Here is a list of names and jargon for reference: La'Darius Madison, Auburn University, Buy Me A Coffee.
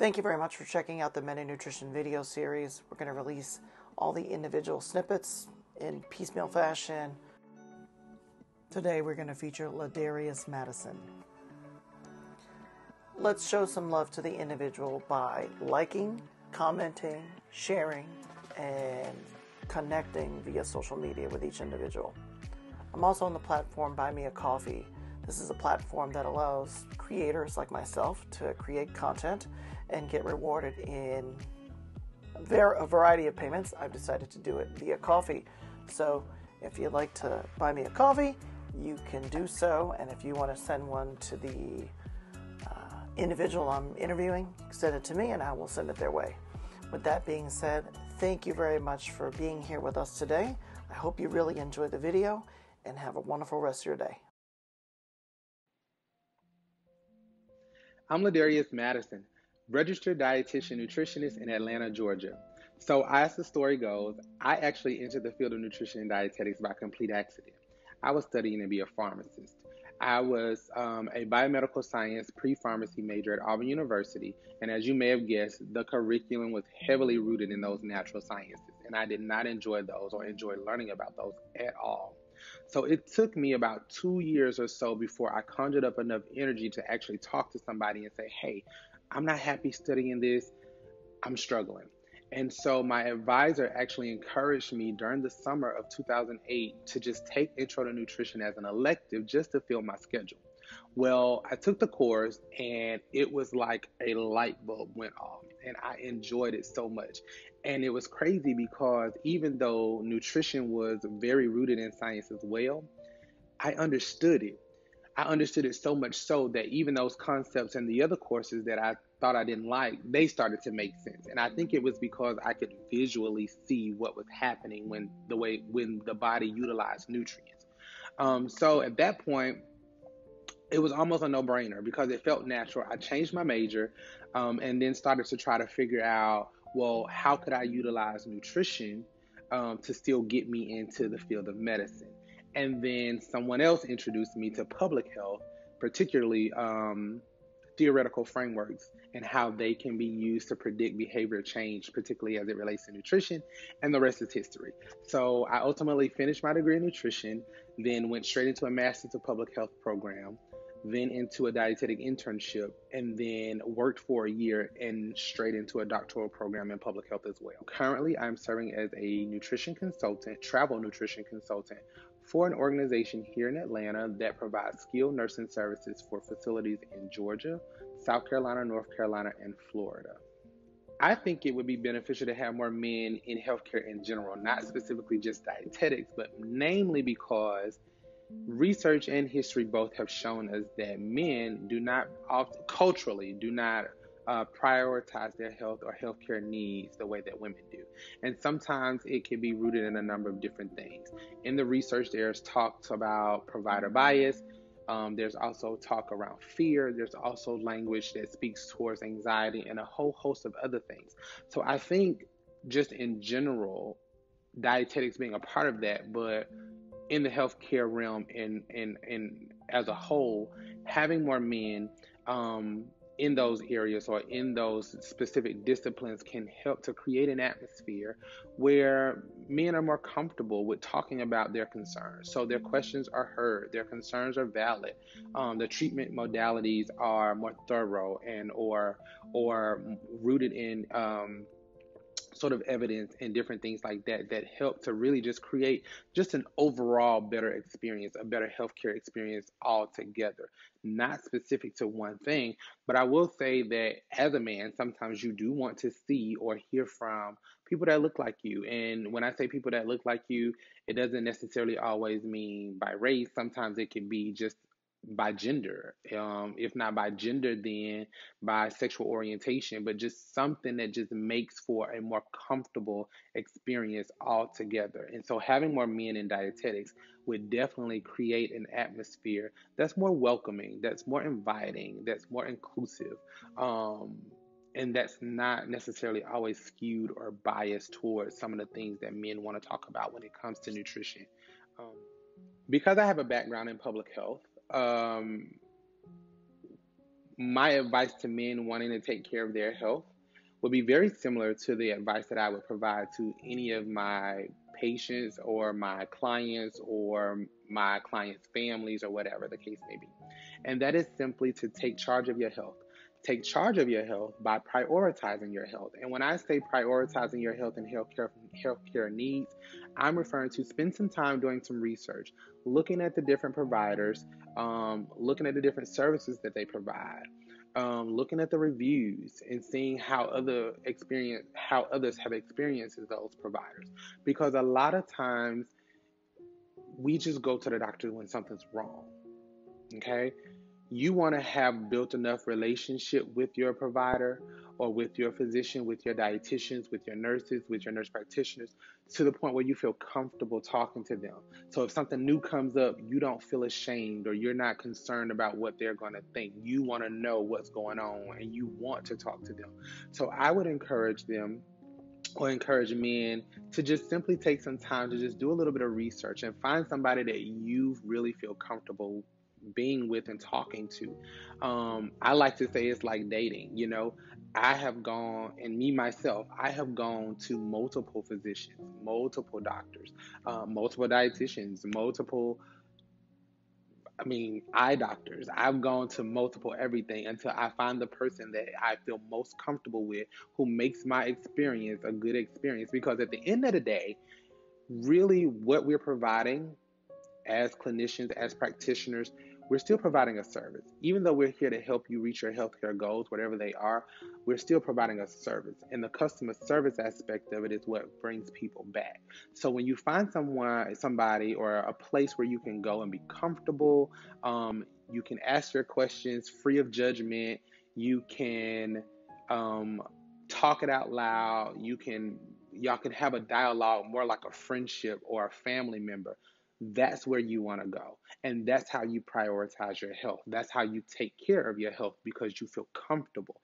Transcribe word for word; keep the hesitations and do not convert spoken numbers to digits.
Thank you very much for checking out the Meta Nutrition video series. We're going to release all the individual snippets in piecemeal fashion. Today we're going to feature La'Darius Madison. Let's show some love to the individual by liking, commenting, sharing, and connecting via social media with each individual. I'm also on the platform Buy Me A Coffee. This is a platform that allows creators like myself to create content and get rewarded in a variety of payments. I've decided to do it via coffee. So if you'd like to buy me a coffee, you can do so. And if you want to send one to the uh, individual I'm interviewing, send it to me and I will send it their way. With that being said, thank you very much for being here with us today. I hope you really enjoyed the video and have a wonderful rest of your day. I'm La'Darius Madison, registered dietitian nutritionist in Atlanta, Georgia. So as the story goes, I actually entered the field of nutrition and dietetics by complete accident. I was studying to be a pharmacist. I was um, a biomedical science pre-pharmacy major at Auburn University, and as you may have guessed, the curriculum was heavily rooted in those natural sciences, and I did not enjoy those or enjoy learning about those at all. So it took me about two years or so before I conjured up enough energy to actually talk to somebody and say, hey, I'm not happy studying this. I'm struggling. And so my advisor actually encouraged me during the summer of two thousand eight to just take Intro to Nutrition as an elective just to fill my schedule. Well, I took the course and it was like a light bulb went off and I enjoyed it so much. And it was crazy because even though nutrition was very rooted in science as well, I understood it. I understood it so much so that even those concepts and the other courses that I thought I didn't like, they started to make sense. And I think it was because I could visually see what was happening when the way when the body utilized nutrients. Um, so at that point, it was almost a no-brainer because it felt natural. I changed my major um, and then started to try to figure out, well, how could I utilize nutrition um, to still get me into the field of medicine? And then someone else introduced me to public health, particularly um, theoretical frameworks and how they can be used to predict behavior change, particularly as it relates to nutrition, and the rest is history. So I ultimately finished my degree in nutrition, then went straight into a master's of public health program, then into a dietetic internship, and then worked for a year and straight into a doctoral program in public health as well. Currently, I'm serving as a nutrition consultant, travel nutrition consultant, for an organization here in Atlanta that provides skilled nursing services for facilities in Georgia, South Carolina, North Carolina, and Florida. I think it would be beneficial to have more men in healthcare in general, not specifically just dietetics, but namely because research and history both have shown us that men do not, often, culturally, do not uh, prioritize their health or healthcare needs the way that women do. And sometimes it can be rooted in a number of different things. In the research, there's talks about provider bias. Um, there's also talk around fear. There's also language that speaks towards anxiety and a whole host of other things. So I think just in general, dietetics being a part of that, but in the healthcare realm and, and, and as a whole, having more men um, in those areas or in those specific disciplines can help to create an atmosphere where men are more comfortable with talking about their concerns. So their questions are heard, their concerns are valid, um, the treatment modalities are more thorough and or, or rooted in um, sort of evidence and different things like that that help to really just create just an overall better experience, a better healthcare experience altogether, not specific to one thing. But I will say that as a man, sometimes you do want to see or hear from people that look like you. And when I say people that look like you, it doesn't necessarily always mean by race. Sometimes it can be just by gender, um, if not by gender, then by sexual orientation, but just something that just makes for a more comfortable experience altogether. And so having more men in dietetics would definitely create an atmosphere that's more welcoming, that's more inviting, that's more inclusive, um, and that's not necessarily always skewed or biased towards some of the things that men want to talk about when it comes to nutrition. Um, because I have a background in public health, Um, my advice to men wanting to take care of their health would be very similar to the advice that I would provide to any of my patients or my clients or my clients' families or whatever the case may be. And that is simply to take charge of your health. Take charge of your health by prioritizing your health. And when I say prioritizing your health and healthcare, healthcare needs, I'm referring to spend some time doing some research, looking at the different providers, um, looking at the different services that they provide, um, looking at the reviews and seeing how other experience, how others have experienced those providers. Because a lot of times we just go to the doctor when something's wrong, okay? You want to have built enough relationship with your provider or with your physician, with your dietitians, with your nurses, with your nurse practitioners, to the point where you feel comfortable talking to them. So if something new comes up, you don't feel ashamed or you're not concerned about what they're going to think. You want to know what's going on and you want to talk to them. So I would encourage them or encourage men to just simply take some time to just do a little bit of research and find somebody that you really feel comfortable with being with and talking to. Um, I like to say it's like dating. You know, I have gone, and me myself, I have gone to multiple physicians, multiple doctors, uh, multiple dietitians, multiple, I mean, eye doctors. I've gone to multiple everything until I find the person that I feel most comfortable with, who makes my experience a good experience. Because at the end of the day, really what we're providing as clinicians, as practitioners, we're still providing a service. Even though we're here to help you reach your healthcare goals, whatever they are, we're still providing a service. And the customer service aspect of it is what brings people back. So when you find someone, somebody or a place where you can go and be comfortable, um, you can ask your questions free of judgment, you can um, talk it out loud, you can, y'all can have a dialogue more like a friendship or a family member. That's where you want to go. And that's how you prioritize your health. That's how you take care of your health, because you feel comfortable.